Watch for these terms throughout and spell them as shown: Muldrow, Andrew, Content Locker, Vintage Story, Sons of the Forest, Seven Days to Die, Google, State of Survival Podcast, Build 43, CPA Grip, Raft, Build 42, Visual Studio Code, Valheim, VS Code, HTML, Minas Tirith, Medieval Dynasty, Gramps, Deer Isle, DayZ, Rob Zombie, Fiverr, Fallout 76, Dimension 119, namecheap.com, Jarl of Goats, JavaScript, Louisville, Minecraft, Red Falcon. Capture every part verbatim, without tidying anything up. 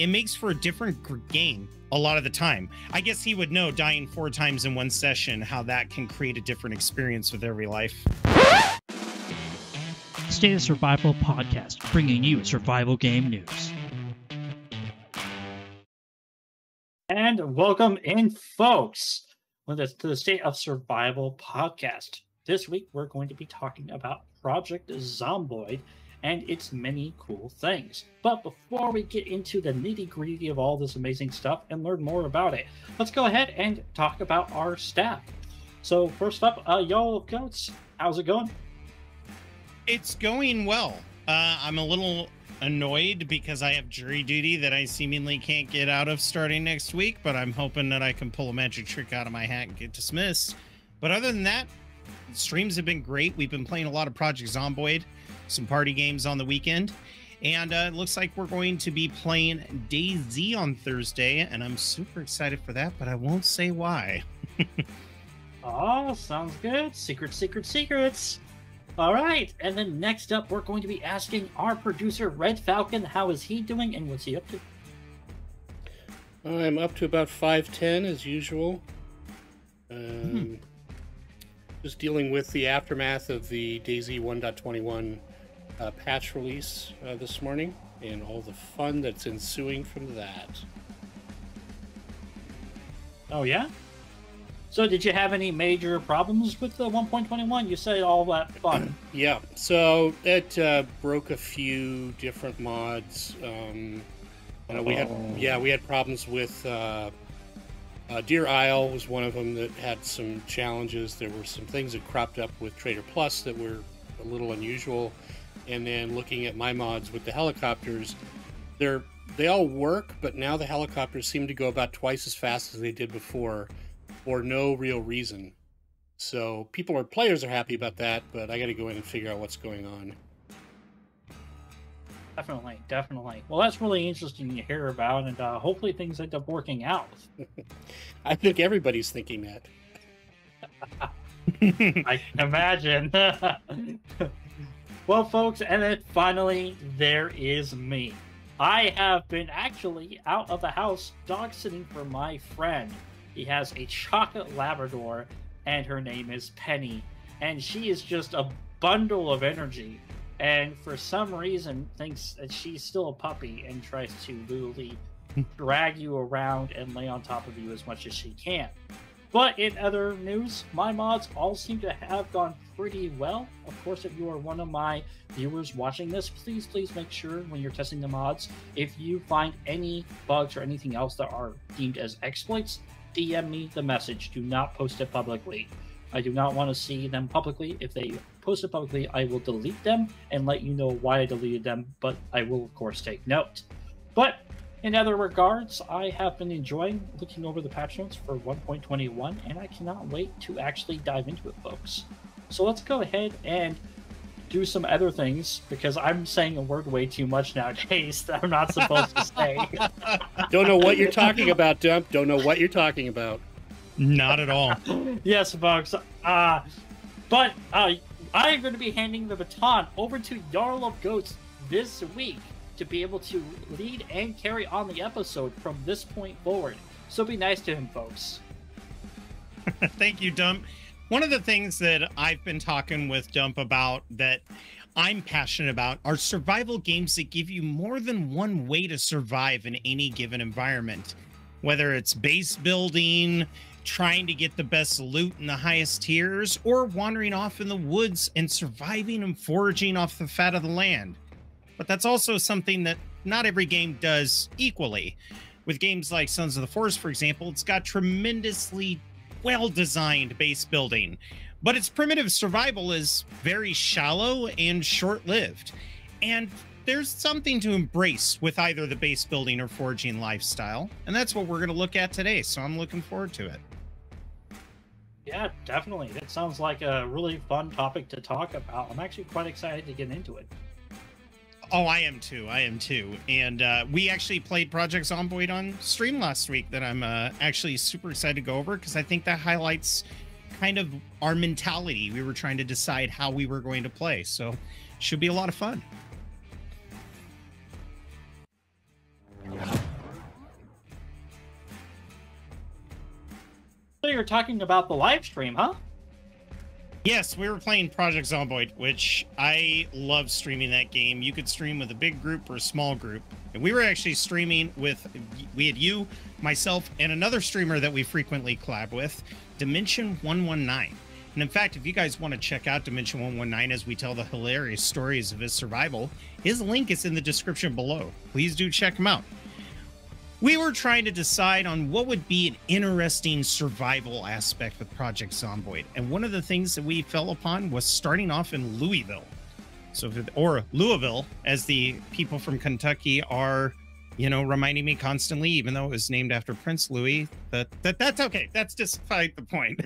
it makes for a different game a lot of the time. I guess he would know, dying four times in one session, how that can create a different experience with every life. State of Survival Podcast, bringing you survival game news. And welcome in, folks, to the State of Survival Podcast. This week, we're going to be talking about Project Zomboid and its many cool things. But before we get into the nitty-gritty of all this amazing stuff and learn more about it, let's go ahead and talk about our staff. So first up, uh, Jarl of Goats, how's it going? It's going well. Uh, I'm a little annoyed because I have jury duty that I seemingly can't get out of starting next week, but I'm hoping that I can pull a magic trick out of my hat and get dismissed. But other than that, streams have been great. We've been playing a lot of Project Zomboid, some party games on the weekend, and uh, it looks like we're going to be playing DayZ on Thursday, and I'm super excited for that, but I won't say why. Oh, sounds good. Secret, secret, secrets. All right, and then next up, we're going to be asking our producer, Red Falcon, how is he doing and what's he up to? I'm up to about five ten as usual. Um... Hmm. Just dealing with the aftermath of the DayZ one point twenty-one uh, patch release uh, this morning and all the fun that's ensuing from that. Oh, yeah? So did you have any major problems with the one point twenty-one? You said all that fun. Yeah, so it uh, broke a few different mods. Um, uh, we oh. had, yeah, we had problems with... Uh, Uh, Deer Isle was one of them that had some challenges. There were some things that cropped up with Trader Plus that were a little unusual. And then looking at my mods with the helicopters, they're, they all work, but now the helicopters seem to go about twice as fast as they did before for no real reason. So people or players are happy about that, but I got to go in and figure out what's going on. Definitely, definitely. Well, that's really interesting to hear about, and uh, hopefully things end up working out. I think everybody's thinking that. I can imagine. Well, folks, and then finally, there is me. I have been actually out of the house dog sitting for my friend. He has a chocolate Labrador, and her name is Penny, and she is just a bundle of energy. And for some reason thinks that she's still a puppy and tries to literally drag you around and lay on top of you as much as she can. But in other news, my mods all seem to have gone pretty well. Of course, if you are one of my viewers watching this, please, please make sure when you're testing the mods, if you find any bugs or anything else that are deemed as exploits, D M me the message. Do not post it publicly. I do not want to see them publicly. If they post it publicly, I will delete them and let you know why I deleted them, but I will, of course, take note. But in other regards, I have been enjoying looking over the patch notes for one point twenty-one, and I cannot wait to actually dive into it, folks. So let's go ahead and do some other things, because I'm saying a word way too much nowadays that I'm not supposed to say. Don't know what you're talking about, Dump. Don't know what you're talking about. Not at all. Yes, folks. Uh, but uh, I am going to be handing the baton over to Jarl of Goats this week to be able to lead and carry on the episode from this point forward. So be nice to him, folks. Thank you, Dump. One of the things that I've been talking with Dump about that I'm passionate about are survival games that give you more than one way to survive in any given environment, whether it's base building, trying to get the best loot in the highest tiers, or wandering off in the woods and surviving and foraging off the fat of the land. But that's also something that not every game does equally. With games like Sons of the Forest, for example, it's got tremendously well-designed base building, but its primitive survival is very shallow and short-lived. And there's something to embrace with either the base building or foraging lifestyle, and that's what we're going to look at today, so I'm looking forward to it. Yeah, definitely. That sounds like a really fun topic to talk about. I'm actually quite excited to get into it. Oh, I am too. I am too. And uh, we actually played Project Zomboid on stream last week that I'm uh, actually super excited to go over, because I think that highlights kind of our mentality. We were trying to decide how we were going to play, so should be a lot of fun. Yeah. were talking about the live stream, huh? Yes, we were playing Project Zomboid, which I love streaming that game. You could stream with a big group or a small group. And we were actually streaming with, we had you, myself, and another streamer that we frequently collab with, Dimension one nineteen. And in fact, if you guys want to check out Dimension one nineteen as we tell the hilarious stories of his survival, his link is in the description below. Please do check him out. We were trying to decide on what would be an interesting survival aspect with Project Zomboid. And one of the things that we fell upon was starting off in Louisville. So, or Louisville, as the people from Kentucky are, you know, reminding me constantly, even though it was named after Prince Louis, that, that that's okay. That's despite the point.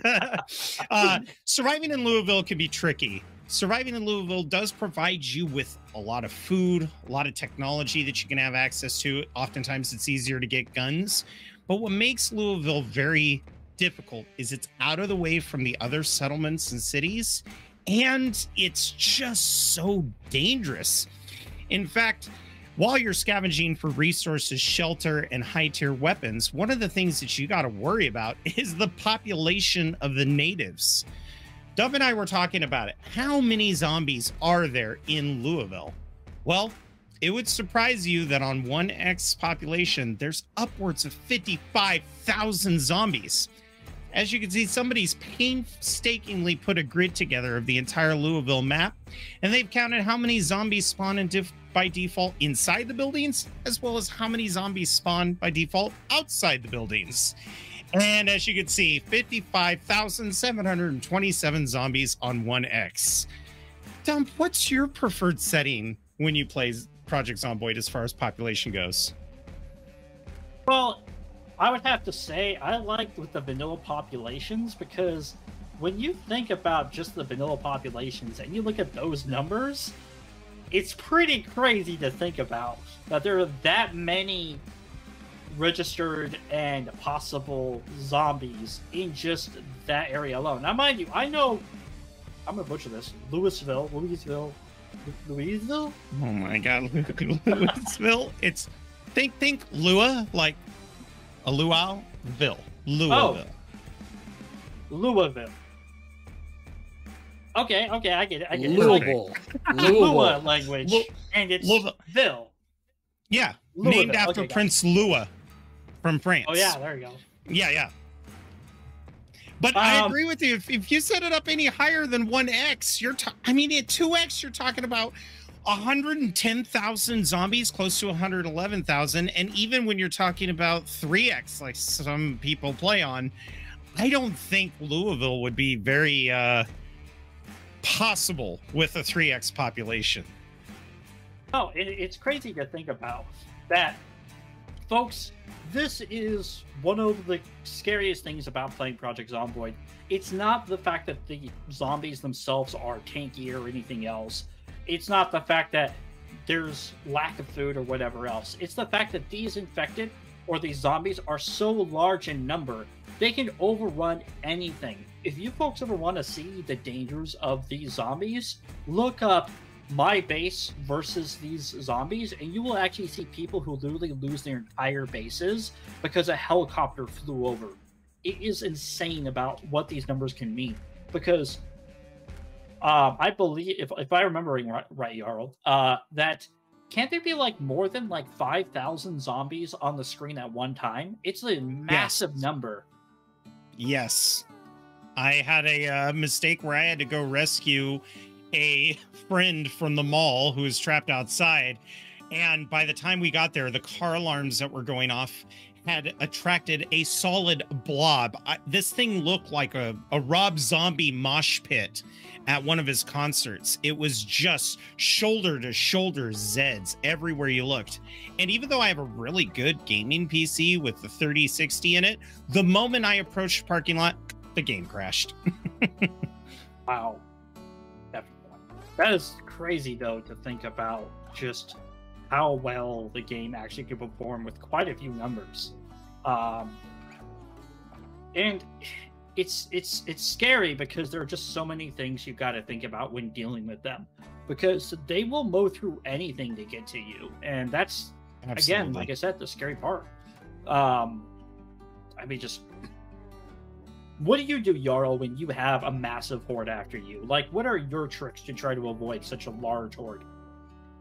uh, surviving in Louisville can be tricky. Surviving in Louisville does provide you with a lot of food, a lot of technology that you can have access to. Oftentimes, it's easier to get guns. But what makes Louisville very difficult is it's out of the way from the other settlements and cities, and it's just so dangerous. In fact, while you're scavenging for resources, shelter, and high-tier weapons, one of the things that you got to worry about is the population of the natives. Dove and I were talking about it. How many zombies are there in Louisville? Well, it would surprise you that on one X population, there's upwards of fifty-five thousand zombies. As you can see, somebody's painstakingly put a grid together of the entire Louisville map, and they've counted how many zombies spawn in def- by default inside the buildings, as well as how many zombies spawn by default outside the buildings. And as you can see, fifty-five thousand seven hundred twenty-seven zombies on one X. Dump, what's your preferred setting when you play Project Zomboid as far as population goes? Well, I would have to say I liked with the vanilla populations, because when you think about just the vanilla populations and you look at those numbers, it's pretty crazy to think about that there are that many registered and possible zombies in just that area alone. Now, mind you, I know I'm gonna butcher this. Louisville, Louisville, Louisville. Oh my God, Louisville! It's think think Lua like a luau ville, Louisville. Oh. Louisville. Okay, okay, I get it. I get it. Louisville, like, Lua language, Lu and it's Louisville. Ville. Yeah, Louisville. Named after okay, Prince Lua. From France. Oh yeah, there you go. Yeah, yeah. But um, I agree with you. If, if you set it up any higher than one X, you're I mean at two X you're talking about one hundred ten thousand zombies, close to one hundred eleven thousand, and even when you're talking about three X like some people play on, I don't think Louisville would be very uh possible with a three X population. Oh, it, it's crazy to think about that. Folks, this is one of the scariest things about playing Project Zomboid. It's not the fact that the zombies themselves are tanky or anything else. It's not the fact that there's lack of food or whatever else. It's the fact that these infected or these zombies are so large in number, they can overrun anything. If you folks ever want to see the dangers of these zombies, look up my base versus these zombies, and you will actually see people who literally lose their entire bases because a helicopter flew over. It is insane about what these numbers can mean, because um, I believe, if, if I remember right, right Jarl, uh, that can't there be like more than like five thousand zombies on the screen at one time? It's a massive yes. number. Yes. I had a uh, mistake where I had to go rescue a friend from the mall who was trapped outside, and by the time we got there, the car alarms that were going off had attracted a solid blob. I, this thing looked like a, a Rob Zombie mosh pit at one of his concerts. It was just shoulder to shoulder Zeds everywhere you looked. And even though I have a really good gaming P C with the thirty sixty in it, the moment I approached the parking lot, the game crashed. Wow. That is crazy, though, to think about just how well the game actually can perform with quite a few numbers. Um, and it's it's it's scary because there are just so many things you've got to think about when dealing with them, because they will mow through anything to get to you. And that's, Absolutely. Again, like I said, the scary part. Um, I mean, just What do you do, Jarl, when you have a massive horde after you? Like, what are your tricks to try to avoid such a large horde?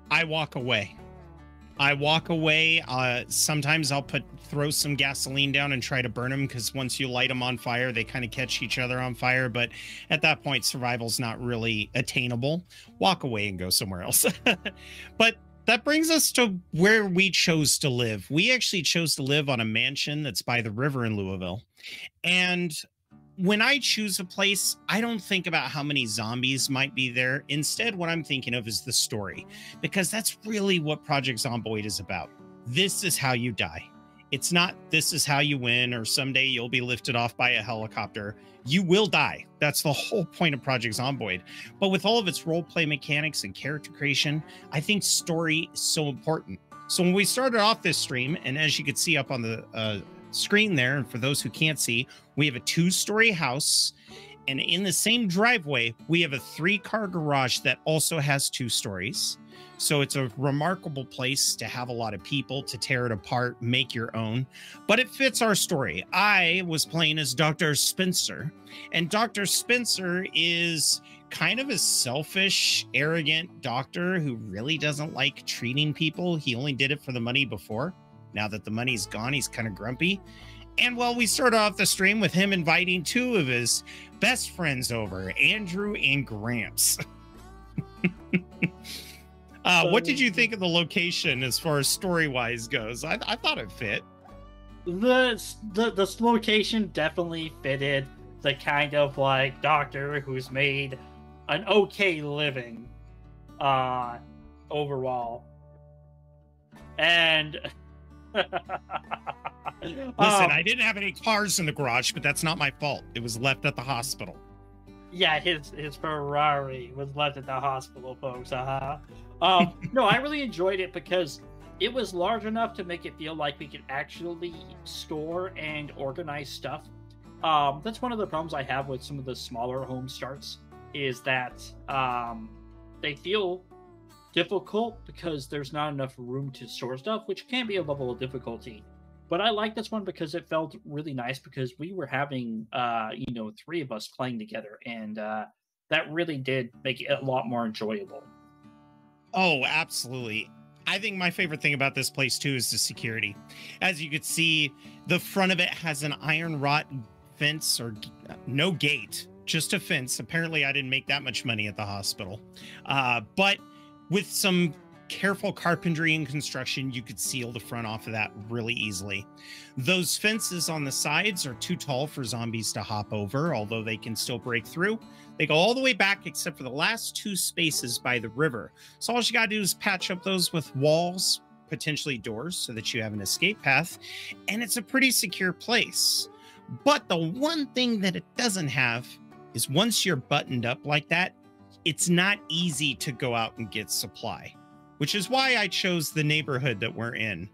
I walk away. I walk away. Uh, sometimes I'll put throw some gasoline down and try to burn them, because once you light them on fire, they kind of catch each other on fire. But at that point, survival's not really attainable. Walk away and go somewhere else. But that brings us to where we chose to live. We actually chose to live on a mansion that's by the river in Louisville. And when I choose a place, I don't think about how many zombies might be there. Instead, what I'm thinking of is the story, because that's really what Project Zomboid is about. This is how you die. It's not this is how you win or someday you'll be lifted off by a helicopter. You will die. That's the whole point of Project Zomboid. But with all of its role play mechanics and character creation, I think story is so important. So when we started off this stream, and as you can see up on the uh, screen there, and for those who can't see, we have a two-story house, and in the same driveway we have a three-car garage that also has two stories. So it's a remarkable place to have a lot of people to tear it apart, make your own, but it fits our story. I was playing as Doctor Spencer, and Doctor Spencer is kind of a selfish, arrogant doctor who really doesn't like treating people. He only did it for the money before. Now that the money's gone, he's kind of grumpy. And well, we start off the stream with him inviting two of his best friends over, Andrew and Gramps. uh, so, what did you think of the location as far as story-wise goes? I, I thought it fit. The, the this location definitely fitted the kind of like doctor who's made an okay living uh, overall. And listen, um, I didn't have any cars in the garage, but that's not my fault. It was left at the hospital. Yeah, his his Ferrari was left at the hospital, folks. Uh-huh. Um, no, I really enjoyed it because it was large enough to make it feel like we could actually store and organize stuff. Um, that's one of the problems I have with some of the smaller home starts, is that um, they feel difficult because there's not enough room to store stuff, which can be a level of difficulty. But I like this one because it felt really nice, because we were having uh you know three of us playing together, and uh that really did make it a lot more enjoyable. Oh, absolutely. I think my favorite thing about this place too is the security. As you could see, the front of it has an iron wrought fence, or no gate, just a fence. Apparently I didn't make that much money at the hospital, uh but with some careful carpentry and construction, you could seal the front off of that really easily. Those fences on the sides are too tall for zombies to hop over, although they can still break through. They go all the way back except for the last two spaces by the river. So all you gotta do is patch up those with walls, potentially doors, so that you have an escape path. And it's a pretty secure place. But the one thing that it doesn't have is, once you're buttoned up like that, it's not easy to go out and get supply, which is why I chose the neighborhood that we're in.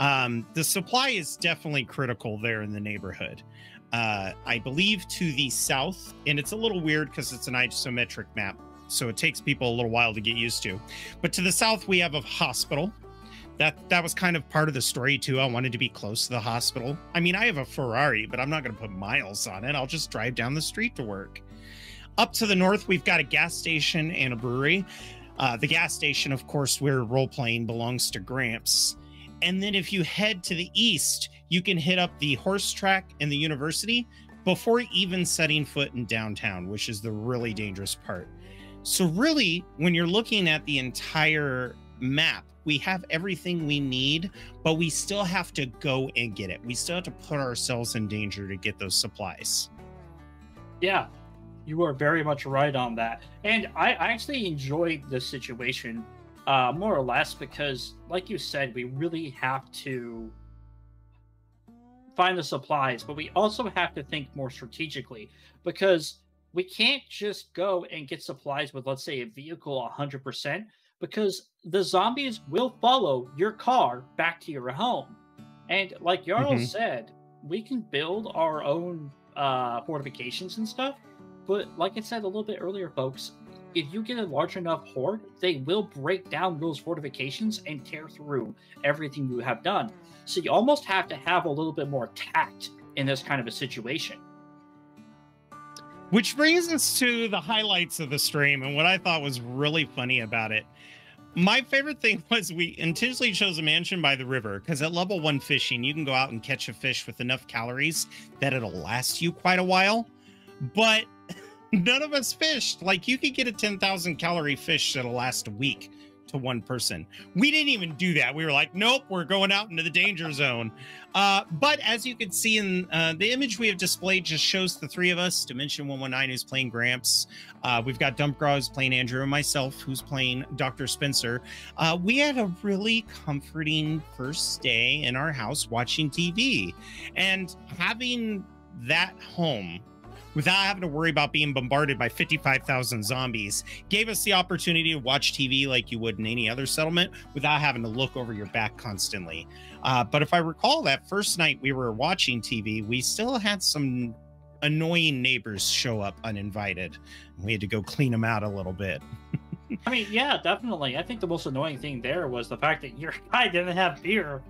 Um, the supply is definitely critical there in the neighborhood. Uh, I believe to the south, and it's a little weird because it's an isometric map, so it takes people a little while to get used to. But to the south, we have a hospital. That, that was kind of part of the story too. I wanted to be close to the hospital. I mean, I have a Ferrari, but I'm not going to put miles on it. I'll just drive down the street to work. Up to the north, we've got a gas station and a brewery. Uh, the gas station, of course, we're role-playing, belongs to Gramps. And then if you head to the east, you can hit up the horse track and the university before even setting foot in downtown, which is the really dangerous part. So really, when you're looking at the entire map, we have everything we need, but we still have to go and get it. We still have to put ourselves in danger to get those supplies. Yeah. You are very much right on that. And I actually enjoyed this situation, uh, more or less, because, like you said, we really have to find the supplies, but we also have to think more strategically, because we can't just go and get supplies with, let's say, a vehicle one hundred percent, because the zombies will follow your car back to your home. And like Jarl mm-hmm. said, we can build our own uh, fortifications and stuff. But like I said a little bit earlier, folks, if you get a large enough horde, they will break down those fortifications and tear through everything you have done. So you almost have to have a little bit more tact in this kind of a situation. Which brings us to the highlights of the stream and what I thought was really funny about it. My favorite thing was we intentionally chose a mansion by the river because at level one fishing, you can go out and catch a fish with enough calories that it'll last you quite a while. But none of us fished. Like, you could get a ten thousand calorie fish that'll last a week to one person. We didn't even do that. We were like, nope, we're going out into the danger zone. Uh, but as you can see in uh, the image we have displayed just shows the three of us. Dimension one nineteen is playing Gramps. Uh, we've got Dumpgrah who's playing Andrew and myself who's playing Doctor Spencer. Uh, we had a really comforting first day in our house watching T V. And having that home without having to worry about being bombarded by fifty-five thousand zombies, gave us the opportunity to watch T V like you would in any other settlement without having to look over your back constantly. Uh, but if I recall, that first night we were watching T V, we still had some annoying neighbors show up uninvited. We had to go clean them out a little bit. I mean, yeah, definitely. I think the most annoying thing there was the fact that your guy didn't have beer.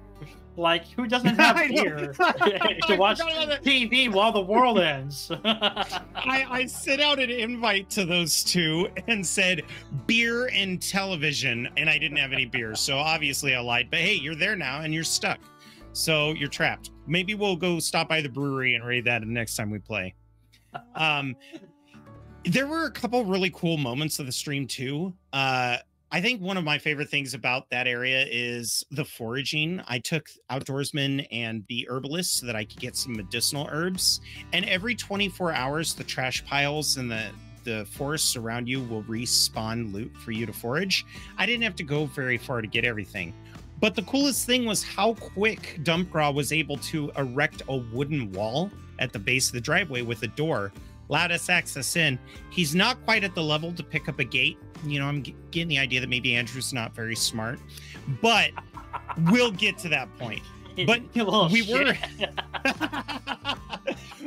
Like, who doesn't have beer to watch T V while the world ends? I, I sent out an invite to those two and said beer and television, and I didn't have any beer, so obviously I lied. But hey, you're there now, and you're stuck, so you're trapped. Maybe we'll go stop by the brewery and raid that the next time we play. Um, there were a couple really cool moments of the stream, too. Uh, I think one of my favorite things about that area is the foraging. I took outdoorsmen and the herbalist so that I could get some medicinal herbs. And every twenty-four hours, the trash piles and the, the forests around you will respawn loot for you to forage. I didn't have to go very far to get everything. But the coolest thing was how quick Dumpgrah was able to erect a wooden wall at the base of the driveway with a door. Allowed us access in. He's not quite at the level to pick up a gate. You know, I'm getting the idea that maybe Andrew's not very smart, but we'll get to that point. But we shit. were,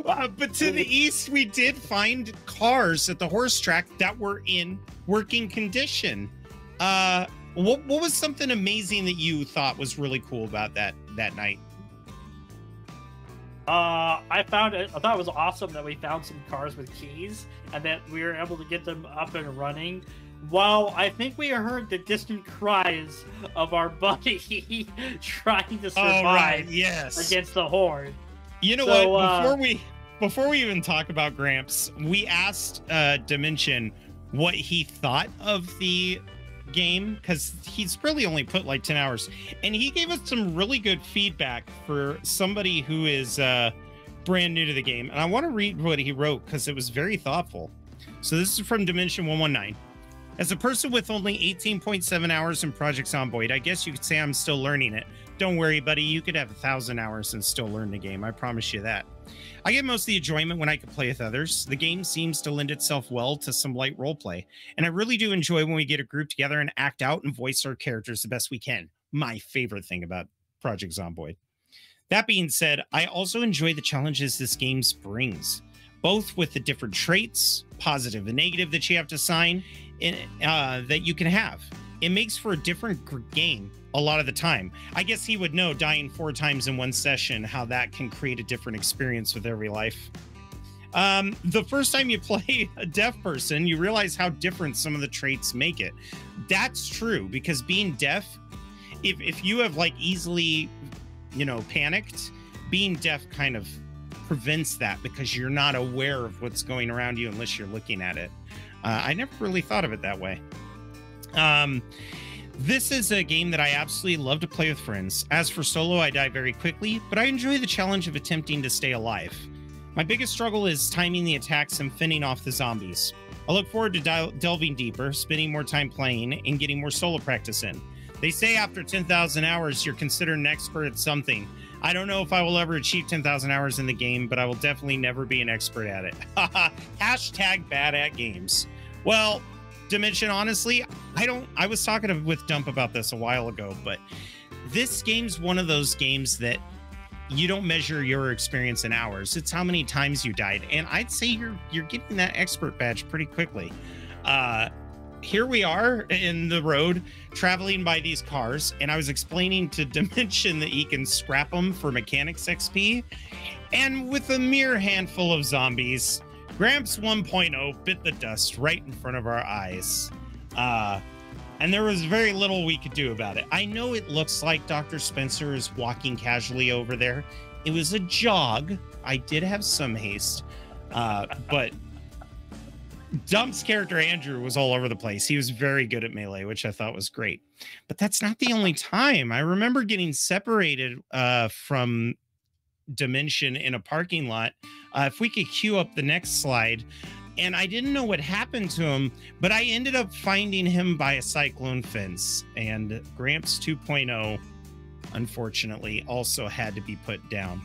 uh, but to the east, we did find cars at the horse track that were in working condition. Uh, what, what was something amazing that you thought was really cool about that, that night? Uh, I found it, I thought it was awesome that we found some cars with keys and that we were able to get them up and running. While I think we heard the distant cries of our buddy trying to survive right, yes. against the horde. You know so, what? Before uh, we before we even talk about Gramps, we asked uh, Dimension what he thought of the game because he's really only put like ten hours, and he gave us some really good feedback for somebody who is uh brand new to the game, and I want to read what he wrote because it was very thoughtful. So this is from Dimension one nineteen. As a person with only eighteen point seven hours in Project Zomboid, I guess you could say I'm still learning it. Don't worry, buddy, you could have a thousand hours and still learn the game. I promise you that. I get most of the enjoyment when I can play with others. The game seems to lend itself well to some light roleplay, and I really do enjoy when we get a group together and act out and voice our characters the best we can. My favorite thing about Project Zomboid. That being said, I also enjoy the challenges this game brings, both with the different traits, positive and negative, that you have to assign, in, uh, that you can have. It makes for a different game a lot of the time. I guess he would know, dying four times in one session, how that can create a different experience with every life. Um, the first time you play a deaf person, you realize how different some of the traits make it. That's true, because being deaf, if, if you have like easily, you know, panicked, being deaf kind of prevents that because you're not aware of what's going around you unless you're looking at it. Uh, I never really thought of it that way. Um, this is a game that I absolutely love to play with friends. As for solo, I die very quickly, but I enjoy the challenge of attempting to stay alive. My biggest struggle is timing the attacks and fending off the zombies. I look forward to del delving deeper, spending more time playing, and getting more solo practice in. They say after ten thousand hours, you're considered an expert at something. I don't know if I will ever achieve ten thousand hours in the game, but I will definitely never be an expert at it. Hashtag bad at games. Well, Dimension, honestly, I don't, I was talking with Dump about this a while ago, but this game's one of those games that you don't measure your experience in hours. It's how many times you died. And I'd say you're, you're getting that expert badge pretty quickly. Uh, here we are in the road traveling by these cars. And I was explaining to Dimension that he can scrap them for mechanics X P. And with a mere handful of zombies, Gramps one point oh bit the dust right in front of our eyes. Uh, and there was very little we could do about it. I know it looks like Doctor Spencer is walking casually over there. It was a jog. I did have some haste, uh, but Dump's character, Andrew, was all over the place. He was very good at melee, which I thought was great. But that's not the only time. I remember getting separated uh, from Dimension in a parking lot. Uh, if we could queue up the next slide. And I didn't know what happened to him, but I ended up finding him by a cyclone fence. And Gramps two point oh, unfortunately, also had to be put down.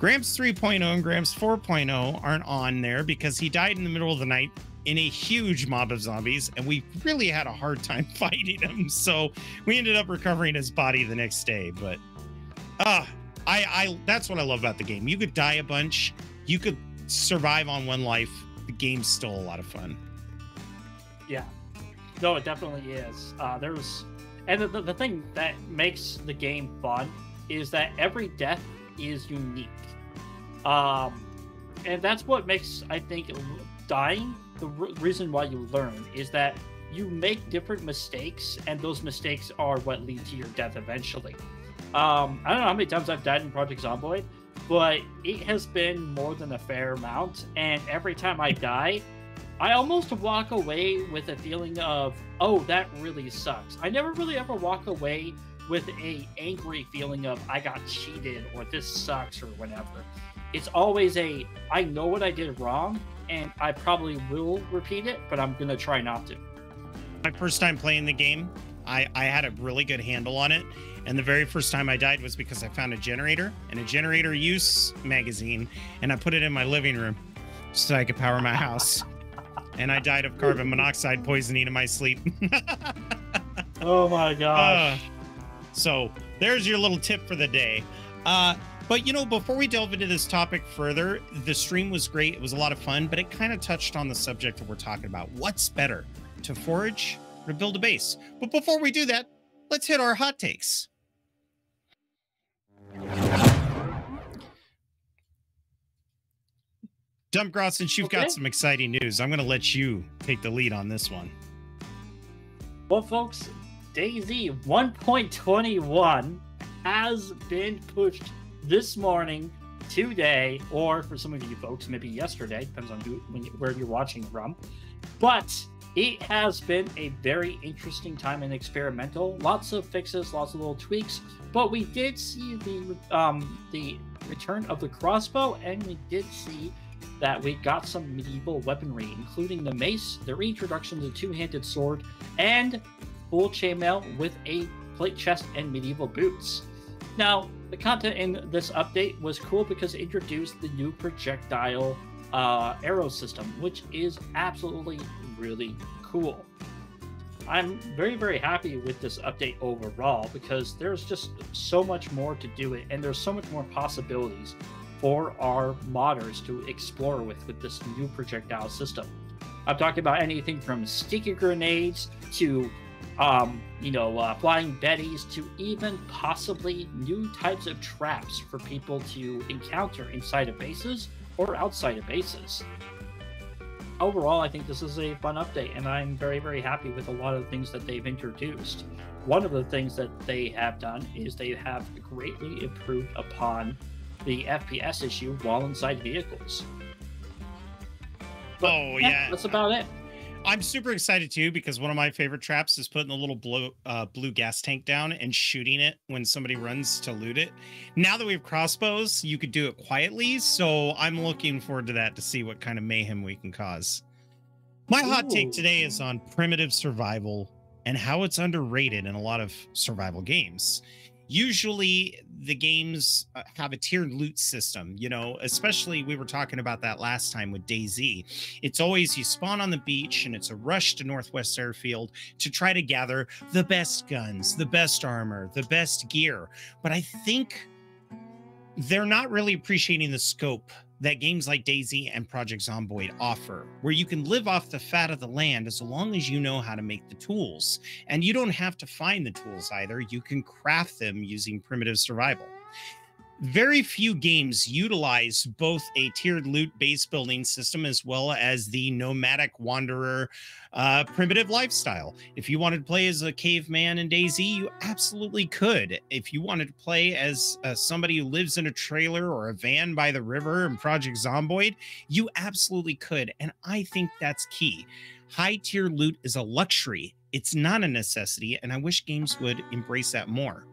Gramps three point oh and Gramps four point oh aren't on there because he died in the middle of the night in a huge mob of zombies, and we really had a hard time fighting him. So we ended up recovering his body the next day. But ah, uh, I, I that's what I love about the game. You could die a bunch, you could survive on one life. The game's still a lot of fun. Yeah, no, it definitely is. Uh, there's, and the, the thing that makes the game fun is that every death is unique. Um, and that's what makes, I think, dying the re reason why you learn, is that you make different mistakes, and those mistakes are what lead to your death eventually. Um, I don't know how many times I've died in Project Zomboid, but it has been more than a fair amount, and every time I die, I almost walk away with a feeling of, oh, that really sucks. I never really ever walk away with a angry feeling of I got cheated or this sucks or whatever. It's always a, I know what I did wrong and I probably will repeat it, but I'm gonna try not to. My first time playing the game, I, I had a really good handle on it. And the very first time I died was because I found a generator and a generator use magazine, and I put it in my living room so I could power my house. And I died of carbon monoxide poisoning in my sleep. Oh my gosh. Uh, So there's your little tip for the day. Uh, but, you know, before we delve into this topic further, the stream was great. It was a lot of fun, but it kind of touched on the subject that we're talking about. What's better, to forage or build a base? But before we do that, let's hit our hot takes. Dumpgrah, since you've okay. got some exciting news, I'm going to let you take the lead on this one. Well, folks, DayZ one point twenty-one has been pushed this morning, today, or for some of you folks, maybe yesterday, depends on who, when you, where you're watching from. But it has been a very interesting time and experimental. Lots of fixes, lots of little tweaks. But we did see the um, the return of the crossbow, and we did see that we got some medieval weaponry, including the mace, the reintroduction to the two-handed sword, and full chainmail with a plate chest and medieval boots. Now, the content in this update was cool because it introduced the new projectile uh, arrow system, which is absolutely really cool. I'm very, very happy with this update overall because there's just so much more to do it, and there's so much more possibilities for our modders to explore with with this new projectile system. I'm talking about anything from sticky grenades to Um, you know, uh, flying Bettys, to even possibly new types of traps for people to encounter inside of bases or outside of bases. Overall, I think this is a fun update, and I'm very, very happy with a lot of the things that they've introduced. One of the things that they have done is they have greatly improved upon the F P S issue while inside vehicles. But, oh, yeah, yeah. That's about it. I'm super excited too, because one of my favorite traps is putting a little blue, uh, blue gas tank down and shooting it when somebody runs to loot it. Now that we have crossbows, you could do it quietly. So I'm looking forward to that, to see what kind of mayhem we can cause. My Ooh. hot take today is on primitive survival and how it's underrated in a lot of survival games. Usually the games have a tiered loot system, you know, especially we were talking about that last time with DayZ. It's always you spawn on the beach and it's a rush to Northwest Airfield to try to gather the best guns, the best armor, the best gear. But I think they're not really appreciating the scope that games like DayZ and Project Zomboid offer, where you can live off the fat of the land as long as you know how to make the tools. And you don't have to find the tools either. You can craft them using primitive survival. very few games utilize both a tiered loot base building system as well as the nomadic wanderer uh, primitive lifestyle. If you wanted to play as a caveman in DayZ, you absolutely could. If you wanted to play as uh, somebody who lives in a trailer or a van by the river in Project Zomboid, you absolutely could. And I think that's key. High tier loot is a luxury. It's not a necessity. And I wish games would embrace that more.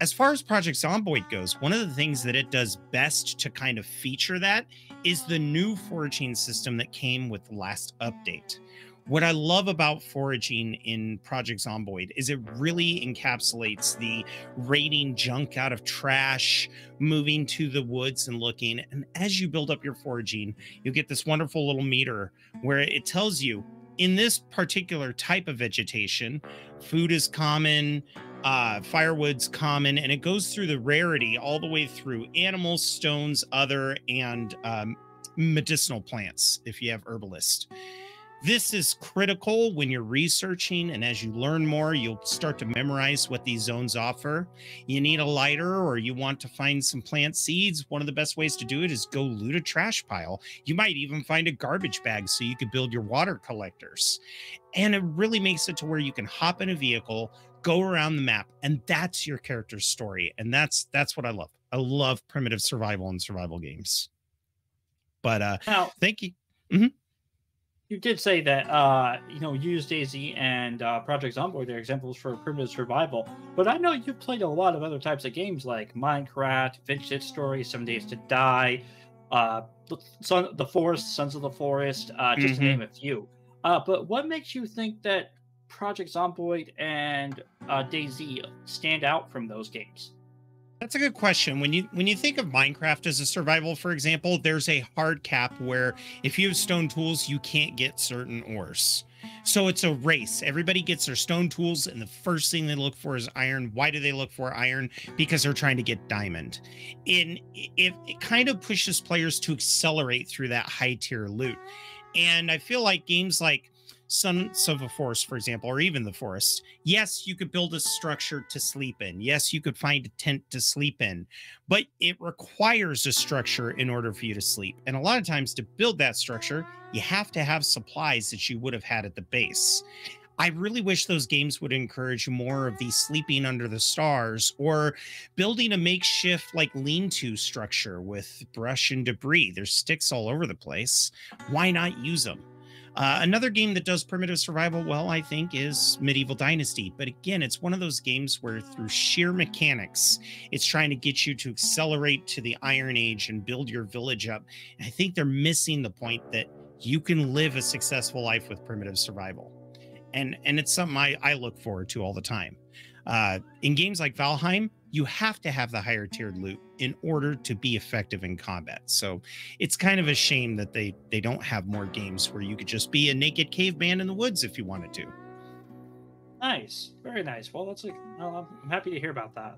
As far as Project Zomboid goes, one of the things that it does best to kind of feature that is the new foraging system that came with the last update. What I love about foraging in Project Zomboid is it really encapsulates the raiding junk out of trash, moving to the woods and looking. And as you build up your foraging, you get this wonderful little meter where it tells you, in this particular type of vegetation, food is common, uh, firewood's common, and it goes through the rarity all the way through animals, stones, other, and um, medicinal plants, if you have herbalist. This is critical when you're researching, and as you learn more, you'll start to memorize what these zones offer. You need a lighter or you want to find some plant seeds. One of the best ways to do it is go loot a trash pile. You might even find a garbage bag so you could build your water collectors. And it really makes it to where you can hop in a vehicle, go around the map, and that's your character's story. And that's that's what I love. I love primitive survival and survival games. But uh, now, thank you. Mm-hmm. You did say that, uh, you know, use DayZ and uh, Project Zomboid are examples for primitive survival, but I know you've played a lot of other types of games like Minecraft, Vintage Story, Seven Days to Die, uh, Son of the Forest, Sons of the Forest, uh, just mm-hmm. to name a few. Uh, but what makes you think that Project Zomboid and uh, DayZ stand out from those games? That's a good question. When you when you think of Minecraft as a survival, for example, there's a hard cap where if you have stone tools, you can't get certain ores. So it's a race. Everybody gets their stone tools, and the first thing they look for is iron. Why do they look for iron? Because they're trying to get diamond. And it, it kind of pushes players to accelerate through that high-tier loot. And I feel like games like Sons of the Forest, for example, or even the Forest. Yes, you could build a structure to sleep in. Yes, you could find a tent to sleep in, but it requires a structure in order for you to sleep. And a lot of times to build that structure, you have to have supplies that you would have had at the base. I really wish those games would encourage more of the sleeping under the stars or building a makeshift like lean-to structure with brush and debris. There's sticks all over the place. Why not use them? Uh, another game that does primitive survival well, I think, is Medieval Dynasty. But again, it's one of those games where through sheer mechanics, it's trying to get you to accelerate to the Iron Age and build your village up. And I think they're missing the point that you can live a successful life with primitive survival. And, and it's something I, I look forward to all the time. Uh, in games like Valheim, you have to have the higher tiered loot in order to be effective in combat. So it's kind of a shame that they, they don't have more games where you could just be a naked caveman in the woods if you wanted to. Nice. Very nice. Well, that's like, well, I'm happy to hear about that.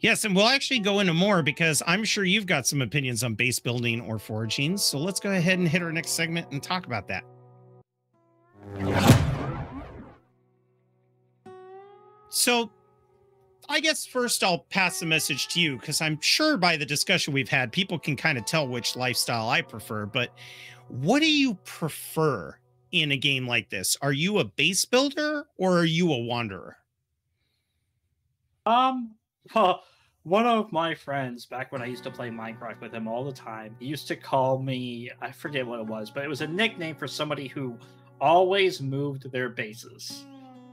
Yes. And we'll actually go into more because I'm sure you've got some opinions on base building or foraging. So let's go ahead and hit our next segment and talk about that. So I guess first I'll pass the message to you because I'm sure by the discussion we've had, people can kind of tell which lifestyle I prefer. But what do you prefer in a game like this? Are you a base builder or are you a wanderer? Um, well, one of my friends back when I used to play Minecraft with him all the time, he used to call me, I forget what it was, but it was a nickname for somebody who always moved their bases.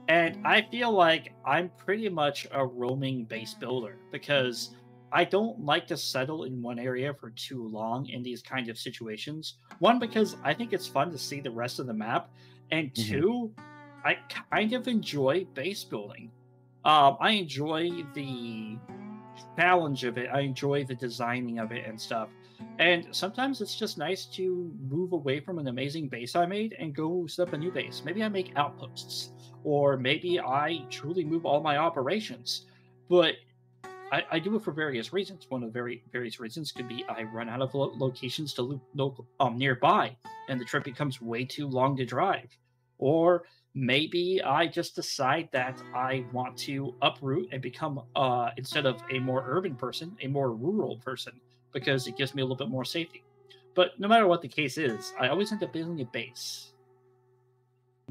And I feel like I'm pretty much a roaming base builder because I don't like to settle in one area for too long in these kinds of situations. One, because I think it's fun to see the rest of the map. And two, mm-hmm. I kind of enjoy base building. Um, I enjoy the challenge of it. I enjoy the designing of it and stuff. And sometimes it's just nice to move away from an amazing base I made and go set up a new base. Maybe I make outposts, or maybe I truly move all my operations. But I, I do it for various reasons. One of the very various reasons could be I run out of lo locations to loop local, um, nearby, and the trip becomes way too long to drive. Or maybe I just decide that I want to uproot and become, uh, instead of a more urban person, a more rural person, because it gives me a little bit more safety. But no matter what the case is, I always end up building a base.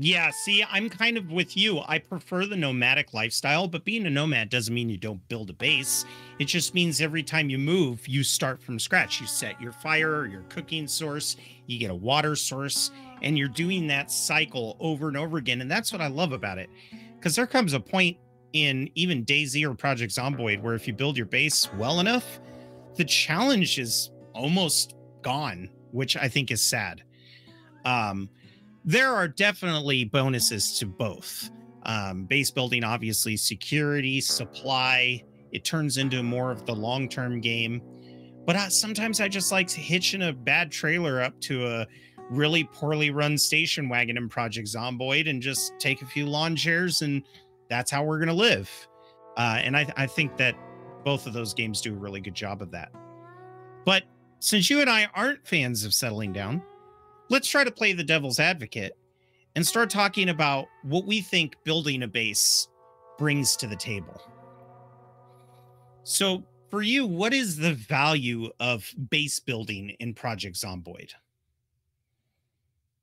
Yeah, see, I'm kind of with you. I prefer the nomadic lifestyle, but being a nomad doesn't mean you don't build a base. It just means every time you move, you start from scratch. You set your fire, your cooking source, you get a water source, and you're doing that cycle over and over again. And that's what I love about it, because there comes a point in even DayZ or Project Zomboid where if you build your base well enough, the challenge is almost gone, which I think is sad. Um... There are definitely bonuses to both. Um, base building, obviously, security, supply. It turns into more of the long-term game. But I, sometimes I just like hitching a bad trailer up to a really poorly run station wagon in Project Zomboid and just take a few lawn chairs, and that's how we're going to live. Uh, and I, I think that both of those games do a really good job of that. But since you and I aren't fans of settling down, let's try to play the devil's advocate and start talking about what we think building a base brings to the table. So for you, what is the value of base building in Project Zomboid?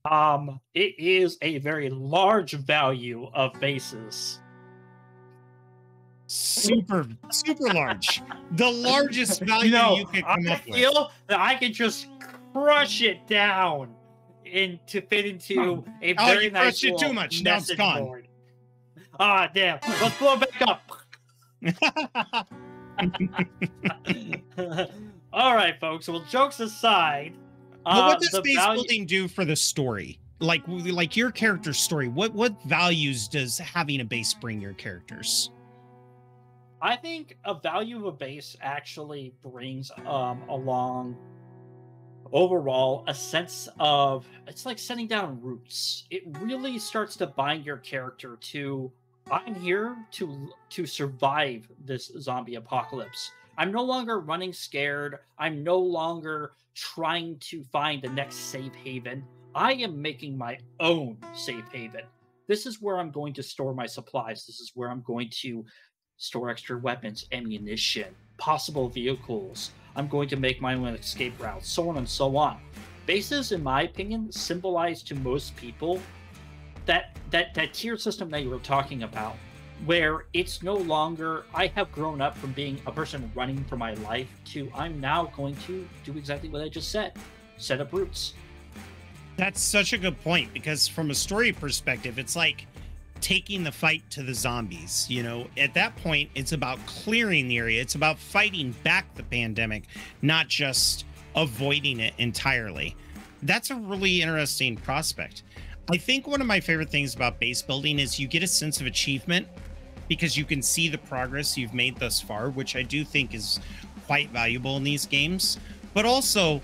Um, it is a very large value of bases. Super, super large. The largest value you, know, you could come I up feel with. That I can just crush it down. In to fit into a oh, very you nice it too much. Now it's gone. Board. Ah, damn. Let's blow it back up. All right, folks. Well, jokes aside, well, uh, what does base value... building do for the story? Like, like your character's story. What what values does having a base bring your characters? I think a value of a base actually brings um along. Overall, a sense of, it's like setting down roots. It really starts to bind your character to, I'm here to to survive this zombie apocalypse. I'm no longer running scared. I'm no longer trying to find the next safe haven. I am making my own safe haven. This is where I'm going to store my supplies. This is where I'm going to store extra weapons, ammunition, possible vehicles. I'm going to make my own escape routes, so on and so on. Bases, in my opinion, symbolize to most people that that that tier system that you were talking about, where it's no longer, I have grown up from being a person running for my life to I'm now going to do exactly what I just said, set up roots. That's such a good point, because from a story perspective, it's like taking the fight to the zombies. You know, at that point, it's about clearing the area. It's about fighting back the pandemic, not just avoiding it entirely. That's a really interesting prospect. I think one of my favorite things about base building is you get a sense of achievement because you can see the progress you've made thus far, which I do think is quite valuable in these games. But also,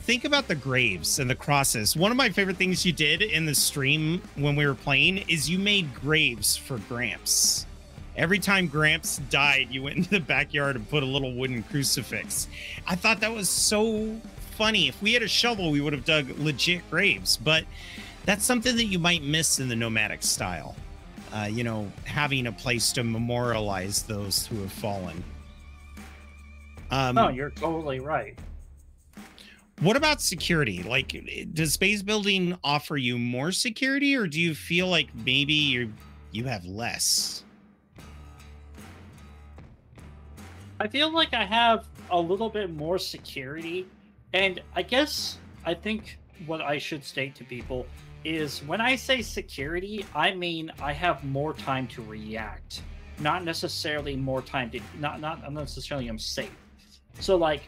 think about the graves and the crosses. One of my favorite things you did in the stream when we were playing is you made graves for Gramps. Every time Gramps died, you went into the backyard and put a little wooden crucifix. I thought that was so funny. If we had a shovel, we would have dug legit graves, but that's something that you might miss in the nomadic style. Uh, you know, having a place to memorialize those who have fallen. Um, no, you're totally right. What about security? Like, does base building offer you more security, or do you feel like maybe you you have less? I feel like I have a little bit more security, and I guess I think what I should state to people is when I say security, I mean I have more time to react, not necessarily more time to not not necessarily I'm safe. So like.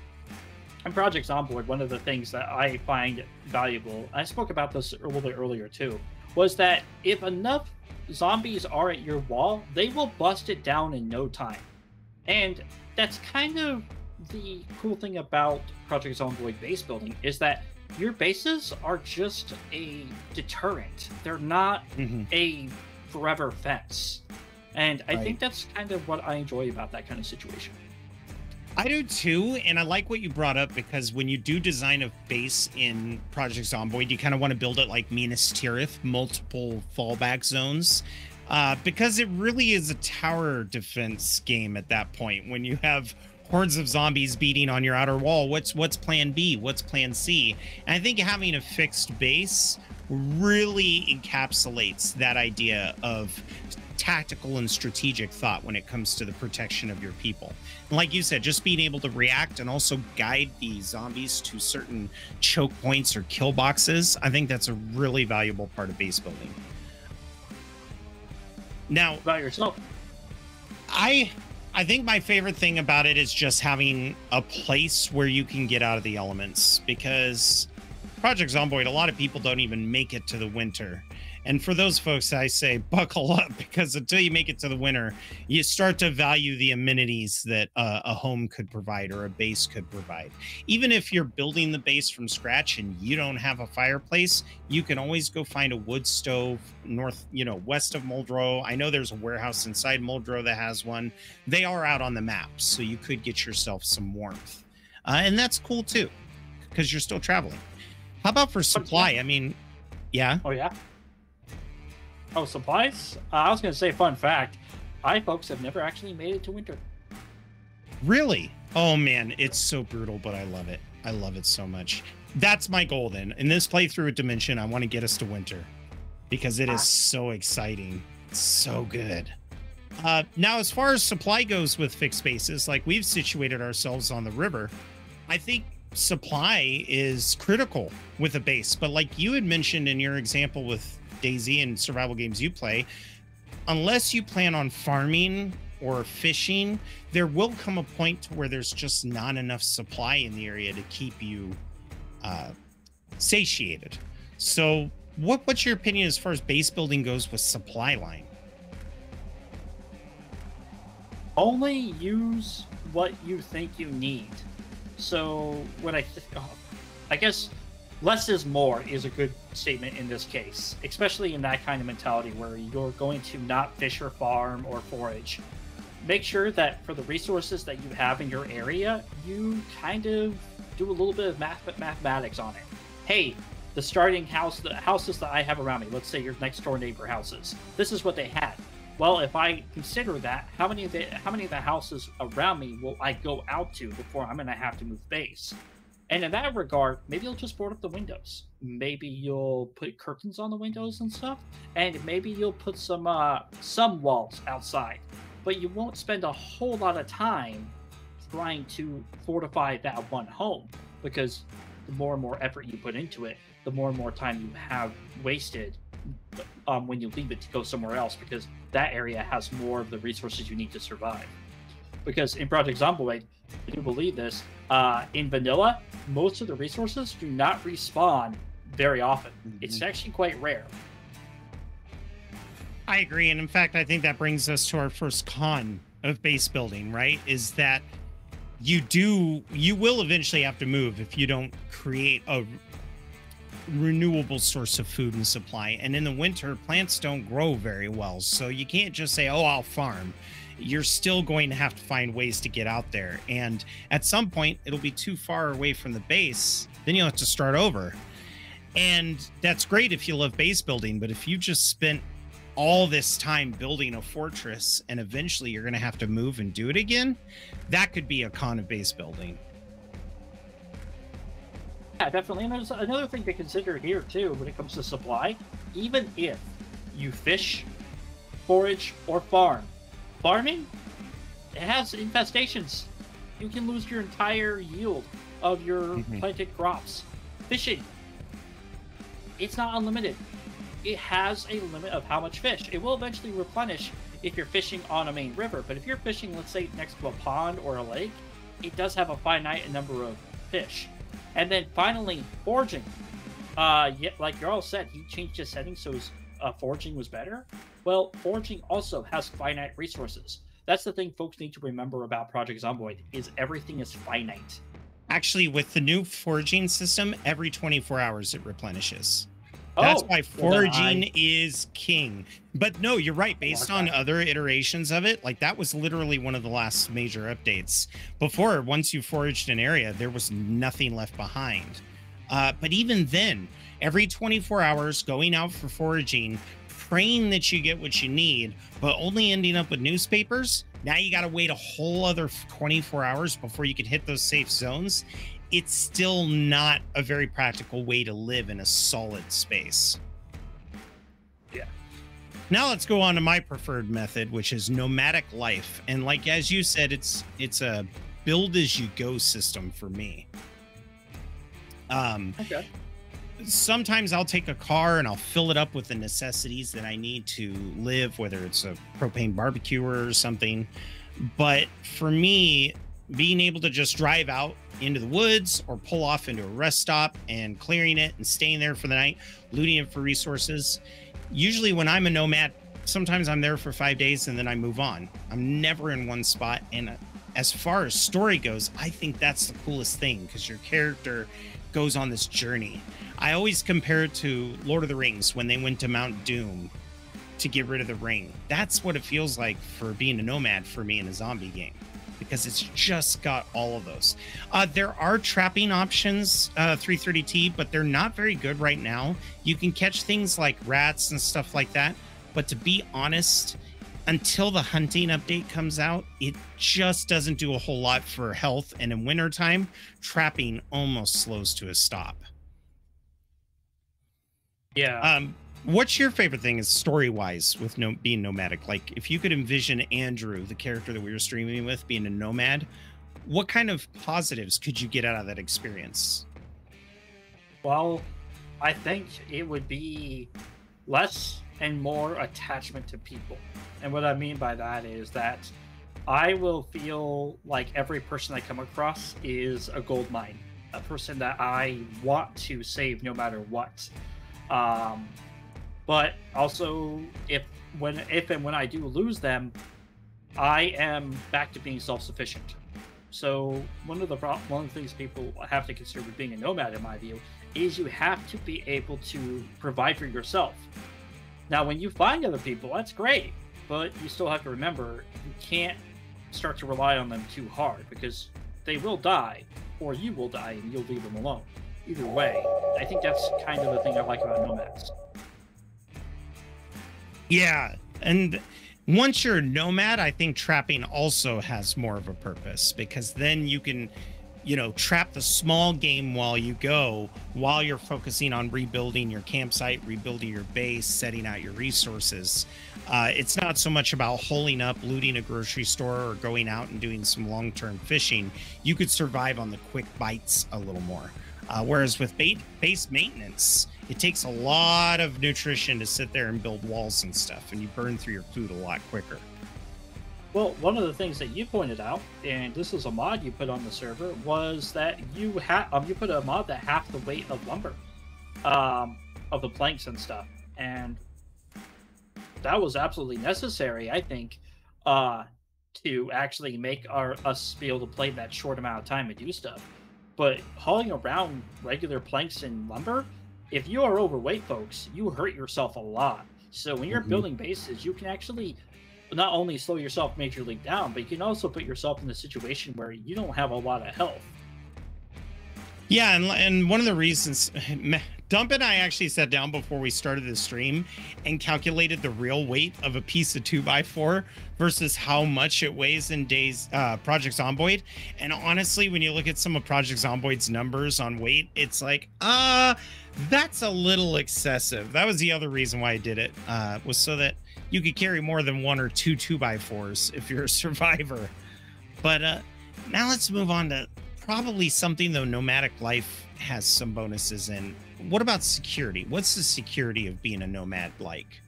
And Project Zomboid, one of the things that I find valuable, I spoke about this a little bit earlier too, was that if enough zombies are at your wall, they will bust it down in no time. And that's kind of the cool thing about Project Zomboid base building, is that your bases are just a deterrent. They're not mm-hmm. a forever fence. And I right. think that's kind of what I enjoy about that kind of situation. I do too, and I like what you brought up, because when you do design a base in Project Zomboid, you kind of want to build it like Minas Tirith, multiple fallback zones, uh, because it really is a tower defense game at that point. When you have hordes of zombies beating on your outer wall, what's what's plan B? What's plan C? And I think having a fixed base really encapsulates that idea of tactical and strategic thought when it comes to the protection of your people. And like you said, just being able to react and also guide the zombies to certain choke points or kill boxes, I think that's a really valuable part of base building. Now, by yourself, I I think my favorite thing about it is just having a place where you can get out of the elements, because Project Zomboid, a lot of people don't even make it to the winter. And for those folks, I say, buckle up, because until you make it to the winter, you start to value the amenities that uh, a home could provide or a base could provide. Even if you're building the base from scratch and you don't have a fireplace, you can always go find a wood stove north, you know, west of Muldrow. I know there's a warehouse inside Muldrow that has one. They are out on the map, so you could get yourself some warmth. Uh, and that's cool, too, because you're still traveling. How about for supply? I mean, yeah. Oh, yeah. Oh, supplies? Uh, I was going to say, fun fact, I folks have never actually made it to winter. Really? Oh, man, it's so brutal, but I love it. I love it so much. That's my goal, then. In this playthrough of Dimension, I want to get us to winter, because it is so exciting. It's so good. Uh, now, as far as supply goes with fixed bases, like we've situated ourselves on the river, I think supply is critical with a base. But like you had mentioned in your example with DayZ and survival games you play, unless you plan on farming or fishing, there will come a point where there's just not enough supply in the area to keep you uh, satiated. So what, what's your opinion as far as base building goes with supply line? Only use what you think you need. So what I, th oh, I guess, less is more is a good statement in this case, especially in that kind of mentality where you're going to not fish or farm or forage. Make sure that for the resources that you have in your area, you kind of do a little bit of math mathematics on it. Hey, the starting house, the houses that I have around me, let's say your next door neighbor houses, this is what they had. Well, if I consider that, how many of the, how many of the houses around me will I go out to before I'm going to have to move base? And in that regard, maybe you'll just board up the windows. Maybe you'll put curtains on the windows and stuff, and maybe you'll put some uh, some walls outside. But you won't spend a whole lot of time trying to fortify that one home, because the more and more effort you put into it, the more and more time you have wasted um, when you leave it to go somewhere else, because that area has more of the resources you need to survive. Because in Project Zomboid, I do believe this, uh, in vanilla, most of the resources do not respawn very often. Mm-hmm. It's actually quite rare. I agree. And in fact, I think that brings us to our first con of base building, right? Is that you do, you will eventually have to move if you don't create a renewable source of food and supply. And in the winter, plants don't grow very well. So you can't just say, oh, I'll farm. You're still going to have to find ways to get out there. And at some point, it'll be too far away from the base. Then you'll have to start over. And that's great if you love base building, but if you just spent all this time building a fortress and eventually you're going to have to move and do it again, that could be a con of base building. Yeah, definitely. And there's another thing to consider here, too, when it comes to supply. Even if you fish, forage, or farm, farming, it has infestations. You can lose your entire yield of your mm-hmm. planted crops. Fishing, it's not unlimited. It has a limit of how much fish. It will eventually replenish if you're fishing on a main river, but if you're fishing, let's say, next to a pond or a lake, it does have a finite number of fish. And then finally, foraging. Uh, yeah, like Jarl said, he changed his settings so his uh, foraging was better. Well, foraging also has finite resources. That's the thing folks need to remember about Project Zomboid, is everything is finite. Actually, with the new foraging system, every twenty-four hours it replenishes. That's oh, why foraging die. is king. But no, you're right. Based on other iterations of it, like that was literally one of the last major updates. Before, once you foraged an area, there was nothing left behind. Uh, but even then, every twenty-four hours going out for foraging, praying that you get what you need, but only ending up with newspapers. Now you got to wait a whole other twenty-four hours before you can hit those safe zones. It's still not a very practical way to live in a solid space. Yeah. Now let's go on to my preferred method, which is nomadic life. And like, as you said, it's, it's a build as you go system for me. Um, okay. Sometimes I'll take a car and I'll fill it up with the necessities that I need to live, whether it's a propane barbecue or something. But for me, being able to just drive out into the woods or pull off into a rest stop and clearing it and staying there for the night, looting it for resources. Usually when I'm a nomad, sometimes I'm there for five days and then I move on. I'm never in one spot. And as far as story goes, I think that's the coolest thing because your character goes on this journey. I always compare it to Lord of the Rings when they went to Mount Doom to get rid of the ring. That's what it feels like for being a nomad for me in a zombie game, because it's just got all of those. Uh, there are trapping options, uh, three thirty T, but they're not very good right now. You can catch things like rats and stuff like that. But to be honest, until the hunting update comes out, it just doesn't do a whole lot for health. And in wintertime, trapping almost slows to a stop. Yeah. Um, what's your favorite thing is story-wise with no, being nomadic? Like, if you could envision Andrew, the character that we were streaming with, being a nomad, what kind of positives could you get out of that experience? Well, I think it would be less and more attachment to people. And what I mean by that is that I will feel like every person I come across is a gold mine, a person that I want to save no matter what. Um, but also if, when, if, and when I do lose them, I am back to being self-sufficient. So one of the one of the things people have to consider with being a nomad, in my view, is you have to be able to provide for yourself. Now, when you find other people, that's great, but you still have to remember, you can't start to rely on them too hard because they will die or you will die and you'll leave them alone. Either way, I think that's kind of the thing I like about nomads. Yeah, and once you're a nomad, I think trapping also has more of a purpose because then you can, you know, trap the small game while you go, while you're focusing on rebuilding your campsite, rebuilding your base, setting out your resources. Uh, it's not so much about holing up, looting a grocery store, or going out and doing some long-term fishing. You could survive on the quick bites a little more. Uh, whereas with base maintenance, it takes a lot of nutrition to sit there and build walls and stuff, and you burn through your food a lot quicker. Well, one of the things that you pointed out, and this is a mod you put on the server, was that you had um, you put a mod that half the weight of lumber, um, of the planks and stuff, and that was absolutely necessary, I think, uh, to actually make our us be able to play that short amount of time and do stuff. But hauling around regular planks and lumber, if you are overweight, folks, you hurt yourself a lot. So when you're mm-hmm. building bases, you can actually not only slow yourself majorly down, but you can also put yourself in a situation where you don't have a lot of health. Yeah, and, and one of the reasons, Dump and I actually sat down before we started the stream and calculated the real weight of a piece of two by four versus how much it weighs in days, uh, Project Zomboid. And honestly, when you look at some of Project Zomboid's numbers on weight, it's like, uh, that's a little excessive. That was the other reason why I did it, uh, was so that you could carry more than one or two two by fours if you're a survivor. But uh, now let's move on to probably something, though, nomadic life has some bonuses in. What about security? What's the security of being a nomad like?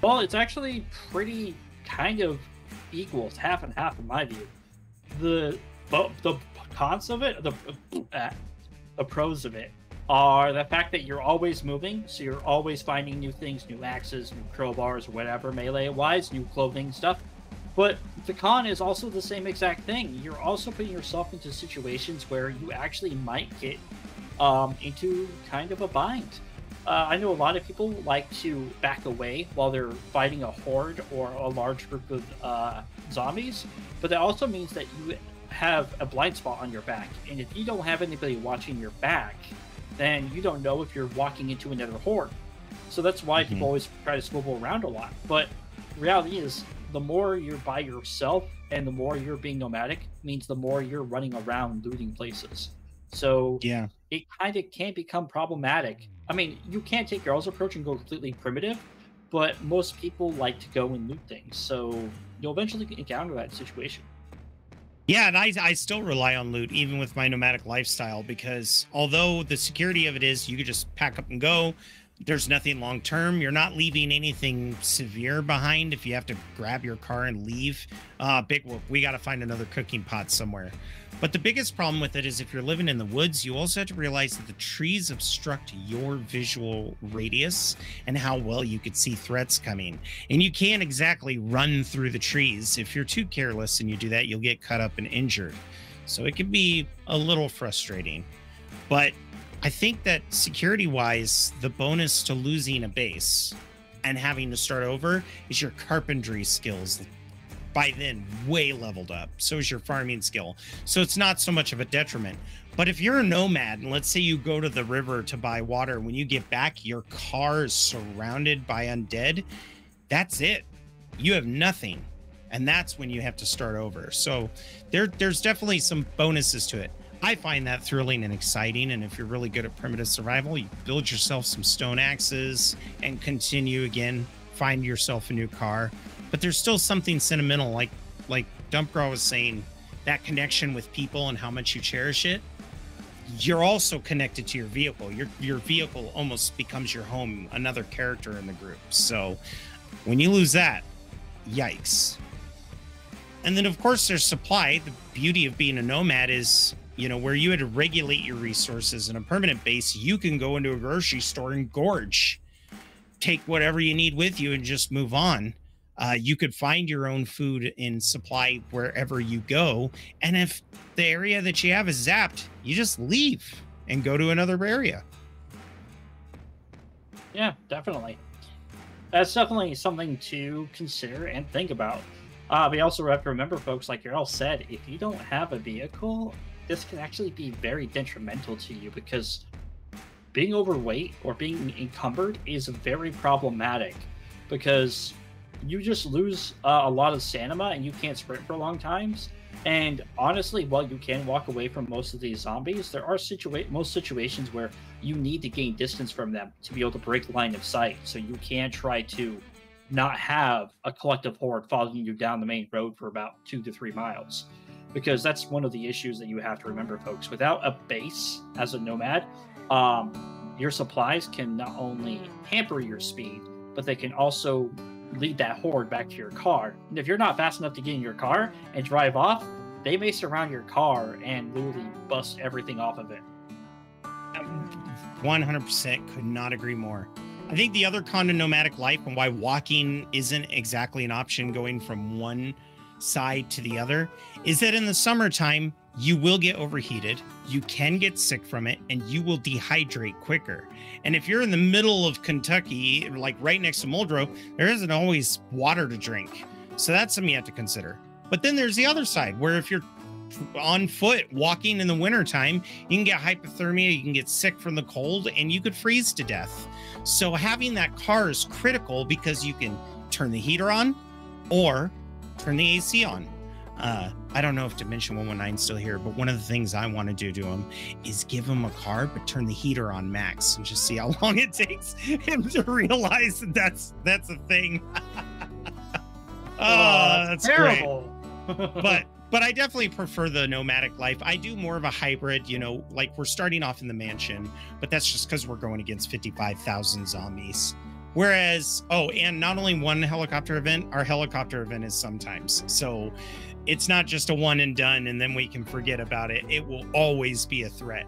Well, it's actually pretty kind of equal. It's half and half in my view. The the cons of it, the, uh, the pros of it, are the fact that you're always moving, so you're always finding new things, new axes, new crowbars, whatever, melee-wise, new clothing stuff. But the con is also the same exact thing. You're also putting yourself into situations where you actually might get um, into kind of a bind. Uh, I know a lot of people like to back away while they're fighting a horde or a large group of uh, zombies, but that also means that you have a blind spot on your back. And if you don't have anybody watching your back, then you don't know if you're walking into another horde. So that's why mm-hmm. people always try to swivel around a lot. But reality is, the more you're by yourself and the more you're being nomadic means the more you're running around looting places. So yeah, it kind of can become problematic. I mean, you can't take Jarl's approach and go completely primitive, but most people like to go and loot things. So you'll eventually encounter that situation. Yeah, and I, I still rely on loot, even with my nomadic lifestyle, because although the security of it is you could just pack up and go, there's nothing long term. You're not leaving anything severe behind if you have to grab your car and leave. Uh, big whoop, we got to find another cooking pot somewhere. But the biggest problem with it is if you're living in the woods, you also have to realize that the trees obstruct your visual radius and how well you could see threats coming. And you can't exactly run through the trees. If you're too careless and you do that, you'll get cut up and injured. So it can be a little frustrating. But I think that security-wise, the bonus to losing a base and having to start over is your carpentry skills. By then, way leveled up. So is your farming skill. So it's not so much of a detriment. But if you're a nomad, and let's say you go to the river to buy water, when you get back, your car is surrounded by undead. That's it. You have nothing. And that's when you have to start over. So there, there's definitely some bonuses to it. I find that thrilling and exciting, and if you're really good at primitive survival, you build yourself some stone axes and continue again, find yourself a new car. But there's still something sentimental, like like Dumpgrah was saying, that connection with people and how much you cherish it. You're also connected to your vehicle. Your, your vehicle almost becomes your home, another character in the group. So when you lose that, yikes. And then, of course, there's supply. The beauty of being a nomad is, you know, where you had to regulate your resources in a permanent base, you can go into a grocery store and gorge, take whatever you need with you and just move on. Uh, you could find your own food in supply wherever you go. And if the area that you have is zapped, you just leave and go to another area. Yeah, definitely. That's definitely something to consider and think about. Uh, we also have to remember, folks, like Jarl said, if you don't have a vehicle, this can actually be very detrimental to you because being overweight or being encumbered is very problematic because you just lose uh, a lot of stamina and you can't sprint for long times. And honestly, while you can walk away from most of these zombies, there are situa- most situations where you need to gain distance from them to be able to break line of sight. So you can try to not have a collective horde following you down the main road for about two to three miles. Because that's one of the issues that you have to remember, folks. Without a base as a nomad, um, your supplies can not only hamper your speed, but they can also lead that horde back to your car. And if you're not fast enough to get in your car and drive off, they may surround your car and literally bust everything off of it. one hundred percent could not agree more. I think the other con to nomadic life and why walking isn't exactly an option going from one side to the other is that in the summertime you will get overheated, you can get sick from it, and you will dehydrate quicker. And if you're in the middle of Kentucky, like right next to Muldrow, there isn't always water to drink, so that's something you have to consider. But then there's the other side where if you're on foot walking in the wintertime, you can get hypothermia, you can get sick from the cold, and you could freeze to death. So having that car is critical because you can turn the heater on or turn the A C on. Uh, I don't know if Dimension one nineteen is still here, but one of the things I want to do to him is give him a car, but turn the heater on max and just see how long it takes him to realize that that's, that's a thing. oh, uh, that's terrible. Great. but, but I definitely prefer the nomadic life. I do more of a hybrid, you know, like we're starting off in the mansion, but that's just because we're going against fifty-five thousand zombies. Whereas, oh, and not only one helicopter event, our helicopter event is sometimes. So it's not just a one and done and then we can forget about it. It will always be a threat.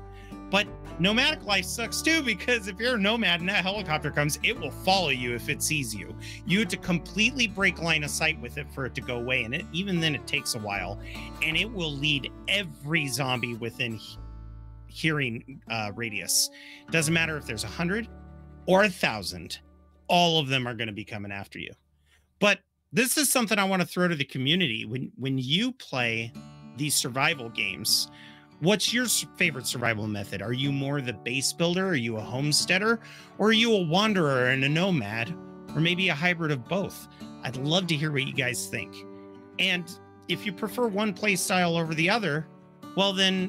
But nomadic life sucks too, because if you're a nomad and that helicopter comes, it will follow you if it sees you. You have to completely break line of sight with it for it to go away. And it, even then it takes a while, and it will lead every zombie within hearing uh, radius. Doesn't matter if there's a hundred. or a thousand, all of them are going to be coming after you. But this is something I want to throw to the community. When when you play these survival games, what's your favorite survival method? Are you more the base builder? Are you a homesteader? Or are you a wanderer and a nomad? Or maybe a hybrid of both? I'd love to hear what you guys think. And if you prefer one play style over the other, well then,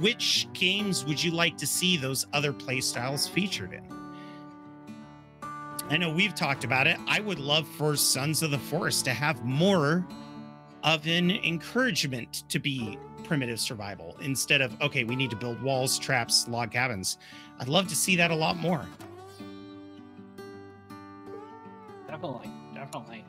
which games would you like to see those other play styles featured in? I know we've talked about it. I would love for Sons of the Forest to have more of an encouragement to be primitive survival instead of, okay, we need to build walls, traps, log cabins. I'd love to see that a lot more. Definitely, definitely.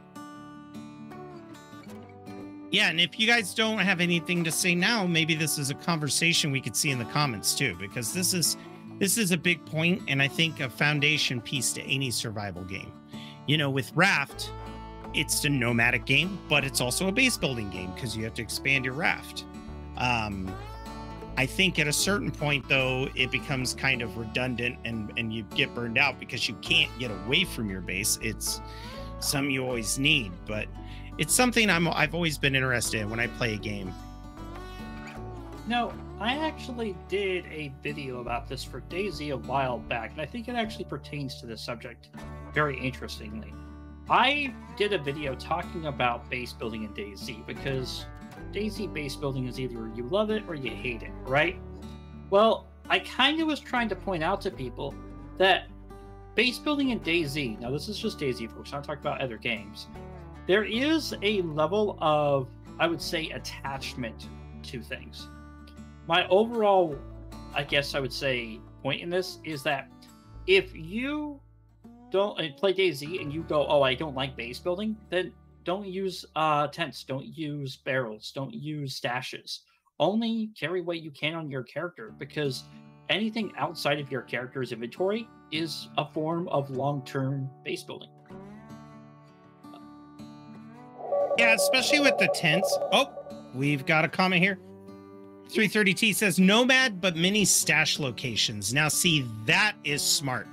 Yeah, and if you guys don't have anything to say now, maybe this is a conversation we could see in the comments too, because this is... This is a big point, and I think a foundation piece to any survival game. You know, with Raft, it's a nomadic game, but it's also a base building game because you have to expand your raft. Um, I think at a certain point, though, it becomes kind of redundant and, and you get burned out because you can't get away from your base. It's something you always need, but it's something I'm, I've always been interested in when I play a game. No. I actually did a video about this for DayZ a while back, and I think it actually pertains to this subject very interestingly. I did a video talking about base building in DayZ because DayZ base building is either you love it or you hate it, right? Well, I kind of was trying to point out to people that base building in DayZ, now this is just DayZ folks, I'm not talking about other games, there is a level of, I would say, attachment to things. My overall, I guess I would say, point in this is that if you don't play DayZ and you go, oh, I don't like base building, then don't use uh, tents, don't use barrels, don't use stashes. Only carry what you can on your character, because anything outside of your character's inventory is a form of long-term base building. Yeah, especially with the tents. Oh, we've got a comment here. three thirty T says nomad, but many stash locations. Now, see, that is smart.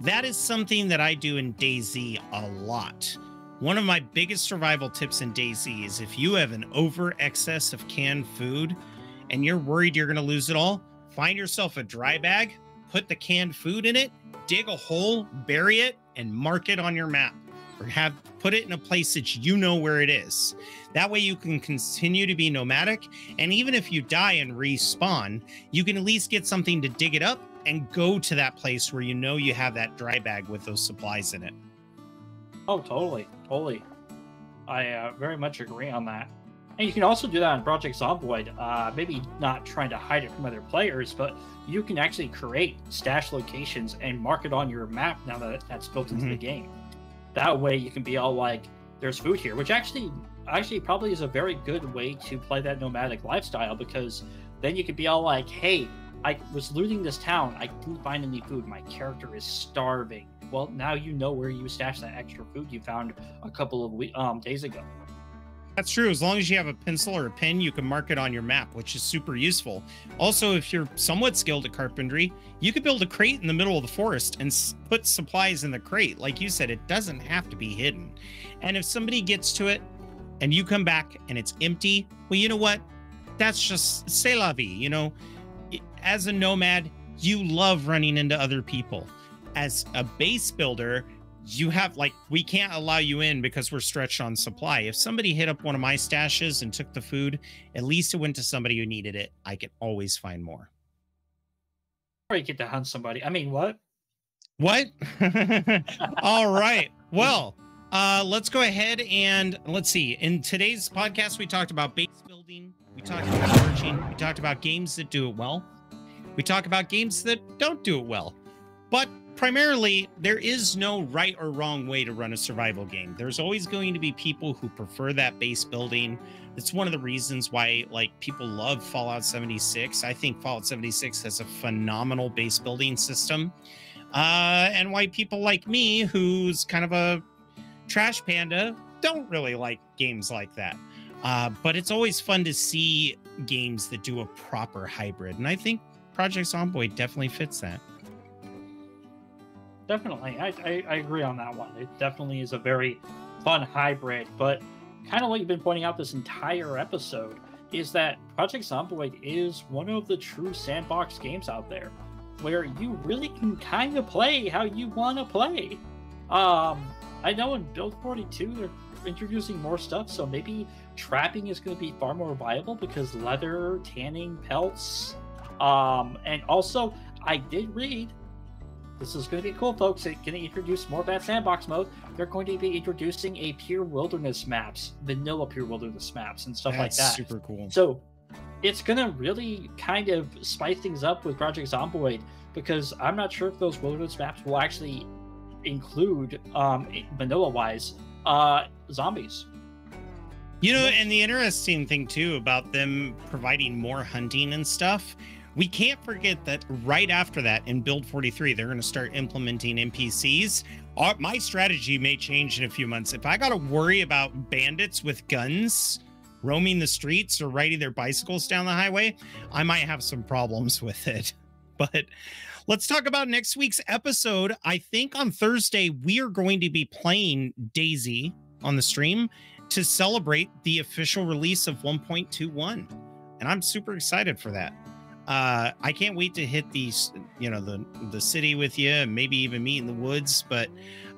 That is something that I do in DayZ a lot. One of my biggest survival tips in DayZ is if you have an over excess of canned food and you're worried you're going to lose it all, find yourself a dry bag, put the canned food in it, dig a hole, bury it, and mark it on your map. Or have put it in a place that you know where it is. That way you can continue to be nomadic, and even if you die and respawn, you can at least get something to dig it up and go to that place where you know you have that dry bag with those supplies in it. Oh, totally, totally. I uh, very much agree on that. And you can also do that on Project Zomboid, uh, maybe not trying to hide it from other players, but you can actually create stash locations and mark it on your map now that that's built into mm-hmm. the game. That way you can be all like, there's food here, which actually actually probably is a very good way to play that nomadic lifestyle, because then you could be all like, hey, I was looting this town. I didn't find any food. My character is starving. Well, now you know where you stashed that extra food you found a couple of we um, days ago. That's true. As long as you have a pencil or a pen, you can mark it on your map, which is super useful. Also, if you're somewhat skilled at carpentry, you could build a crate in the middle of the forest and put supplies in the crate. Like you said, it doesn't have to be hidden. And if somebody gets to it and you come back and it's empty, well, you know what? That's just c'est la vie. You know, as a nomad, you love running into other people. As a base builder, you have, like, we can't allow you in because we're stretched on supply. If somebody hit up one of my stashes and took the food, at least it went to somebody who needed it. I can always find more. Or you get to hunt somebody. I mean, what? What? All right. Well, uh, let's go ahead and let's see. In today's podcast, we talked about base building. We talked about merging. We talked about games that do it well. We talked about games that don't do it well. But primarily, there is no right or wrong way to run a survival game. There's always going to be people who prefer that base building. It's one of the reasons why, like, people love Fallout seventy-six. I think Fallout seventy-six has a phenomenal base building system. Uh, and why people like me, who's kind of a trash panda, don't really like games like that. Uh, but it's always fun to see games that do a proper hybrid. And I think Project Zomboid definitely fits that. definitely. I, I, I agree on that one. It definitely is a very fun hybrid, but kind of what you've been pointing out this entire episode is that Project Zomboid is one of the true sandbox games out there where you really can kind of play how you want to play. Um, I know in Build forty-two, they're introducing more stuff, so maybe trapping is going to be far more viable because leather, tanning, pelts, um, and also I did read, this is going to be cool, folks. It's going to introduce more of that sandbox mode. They're going to be introducing a pure wilderness maps, vanilla pure wilderness maps, and stuff That's like that. Super cool. So it's going to really kind of spice things up with Project Zomboid because I'm not sure if those wilderness maps will actually include, um, vanilla-wise, uh, zombies. You know, and the interesting thing too about them providing more hunting and stuff. We can't forget that right after that in Build forty-three, they're going to start implementing N P Cs. Our, my strategy may change in a few months. If I got to worry about bandits with guns roaming the streets or riding their bicycles down the highway, I might have some problems with it. But let's talk about next week's episode. I think on Thursday, we are going to be playing DayZ on the stream to celebrate the official release of one point two one. And I'm super excited for that. Uh, I can't wait to hit these, you know, the, the city with you and maybe even meet in the woods, but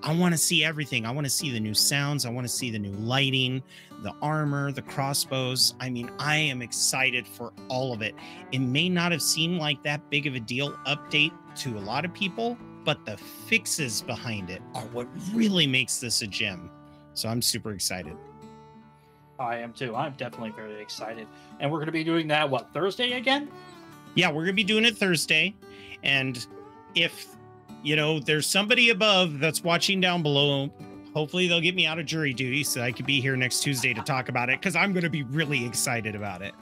I want to see everything. I want to see the new sounds. I want to see the new lighting, the armor, the crossbows. I mean, I am excited for all of it. It may not have seemed like that big of a deal update to a lot of people, but the fixes behind it are what really makes this a gem. So I'm super excited. I am too. I'm definitely very excited. And we're going to be doing that, what, Thursday again? Yeah, we're going to be doing it Thursday. And if, you know, there's somebody above that's watching down below, hopefully they'll get me out of jury duty so I could be here next Tuesday to talk about it because I'm going to be really excited about it.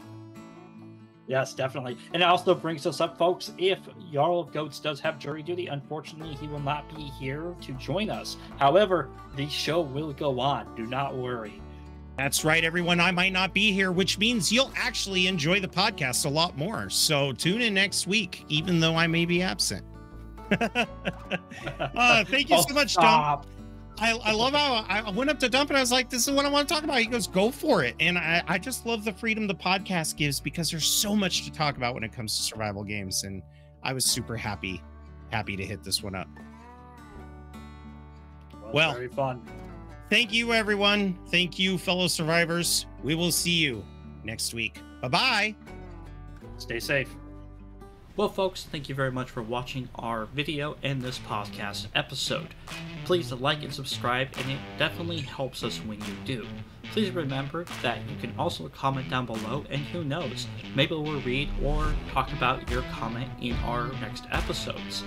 Yes, definitely. And it also brings us up, folks, if Jarl of Goats does have jury duty, unfortunately, he will not be here to join us. However, the show will go on. Do not worry. That's right, everyone. I might not be here, which means you'll actually enjoy the podcast a lot more. So tune in next week, even though I may be absent. uh, thank you oh, so much, stop. Dump. I, I love how I went up to Dump and I was like, this is what I want to talk about. He goes, go for it. And I, I just love the freedom the podcast gives because there's so much to talk about when it comes to survival games. And I was super happy, happy to hit this one up. Well, well very fun. Thank you, everyone. Thank you, fellow survivors. We will see you next week. Bye-bye. Stay safe. Well, folks, thank you very much for watching our video and this podcast episode. Please like and subscribe, and it definitely helps us when you do. Please remember that you can also comment down below, and who knows, maybe we'll read or talk about your comment in our next episodes.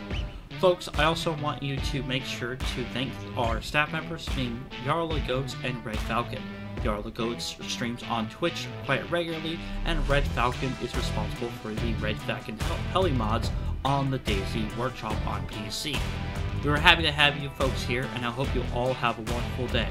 Folks, I also want you to make sure to thank our staff members, being Jarl of Goats and Red Falcon. Jarl of Goats streams on Twitch quite regularly, and Red Falcon is responsible for the Red Falcon Heli mods on the DayZ Workshop on P C. We were happy to have you folks here, and I hope you all have a wonderful day.